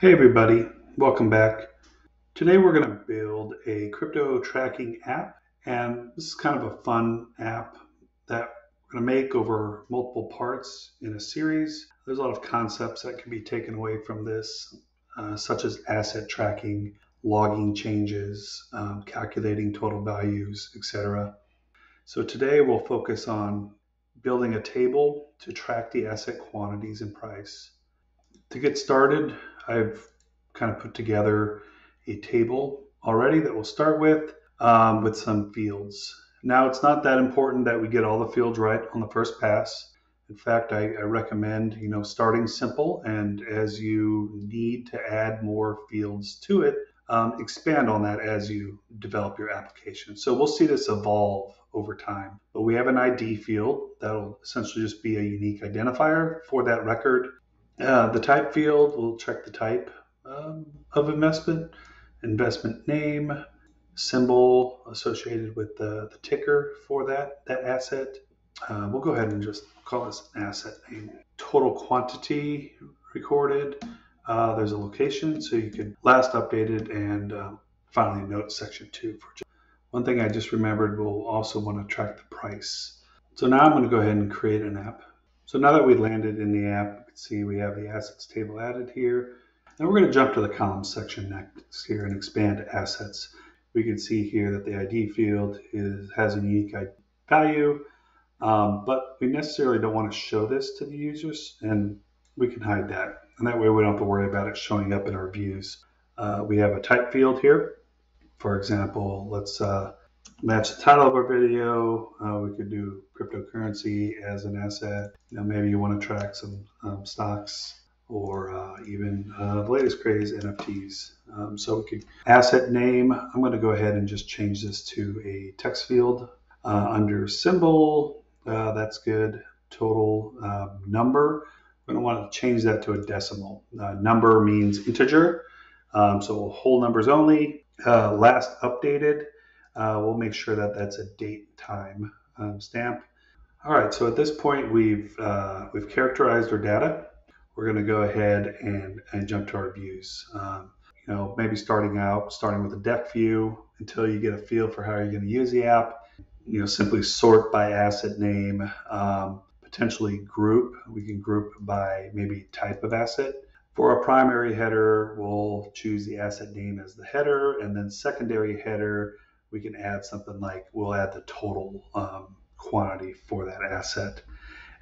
Hey everybody, welcome back. Today we're going to build a crypto tracking app, and this is kind of a fun app that we're going to make over multiple parts in a series. There's a lot of concepts that can be taken away from this, such as asset tracking, logging changes, calculating total values, etc. So today we'll focus on building a table to track the asset quantities and price. To get started, I've kind of put together a table already that we'll start with some fields. Now, it's not that important that we get all the fields right on the first pass. In fact, I recommend, starting simple, and as you need to add more fields to it, expand on that as you develop your application. So we'll see this evolve over time. But we have an ID field that'll essentially just be a unique identifier for that record. The type field, we'll check the type of investment, investment name, symbol associated with the ticker for that asset. We'll go ahead and just call this an asset name. Total quantity recorded. There's a location, so you can last updated, and finally note section 2. One thing I just remembered, we'll also want to track the price. So now I'm going to go ahead and create an app. So now that we landed in the app, see, we have the assets table added here. And we're going to jump to the columns section next here and expand assets. We can see here that the ID field has a unique value, but we necessarily don't want to show this to the users, and we can hide that. And that way we don't have to worry about it showing up in our views. We have a type field here. For example, let's match the title of our video. We could do cryptocurrency as an asset. Maybe you want to track some stocks, or even the latest craze, NFTs. So we could asset name. I'm going to go ahead and just change this to a text field under symbol. That's good. Total number. We're going to want to change that to a decimal. Number means integer. So whole numbers only. Last updated. We'll make sure that that's a date time stamp. All right, so at this point we've characterized our data. We're going to go ahead and jump to our views. Maybe starting with a deck view until you get a feel for how you're going to use the app. Simply sort by asset name, potentially group. We can group by maybe type of asset. For our primary header, we'll choose the asset name as the header, and then secondary header, we can add something like, we'll add the total quantity for that asset.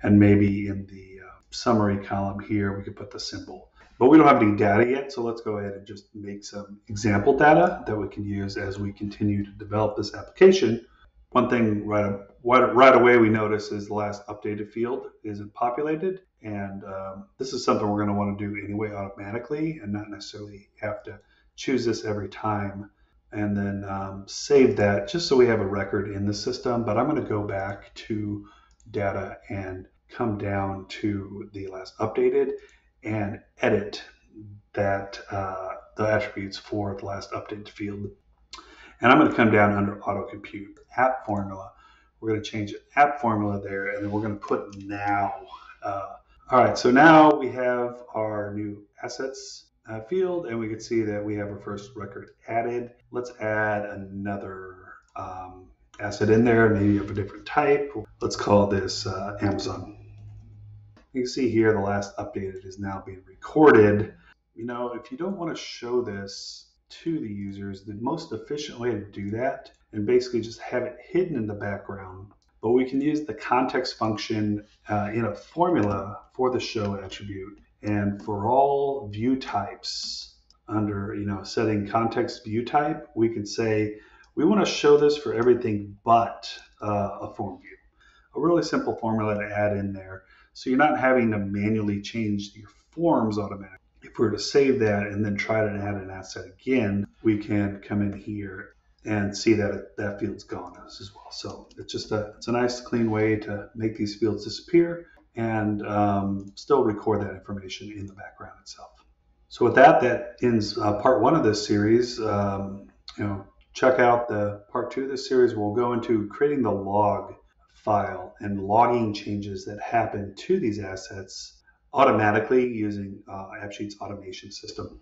And maybe in the summary column here, we could put the symbol. But we don't have any data yet, so let's go ahead and just make some example data that we can use as we continue to develop this application. One thing right away we notice is the last updated field isn't populated. And this is something we're going to want to do anyway automatically, and not necessarily have to choose this every time. And then save that just so we have a record in the system. But I'm going to go back to data and come down to the last updated and edit that the attributes for the last updated field. And I'm going to come down under auto compute app formula. We're going to change app formula there, and then we're going to put now. All right, so now we have our new assets field, and we can see that we have our first record added. Let's add another asset in there, maybe of a different type. Let's call this Amazon. You can see here the last updated is now being recorded. If you don't want to show this to the users, the most efficient way to do that, and basically just have it hidden in the background, but we can use the context function in a formula for the show attribute. And for all view types, under setting context view type, we can say we want to show this for everything but a form view. A really simple formula to add in there, so you're not having to manually change your forms automatically. If we were to save that and then try to add an asset again, we can come in here and see that that field's gone as well. So it's just it's a nice clean way to make these fields disappear, and still record that information in the background itself. So with that, that ends part one of this series. Check out the part two of this series. We'll go into creating the log file and logging changes that happen to these assets automatically using AppSheet's automation system.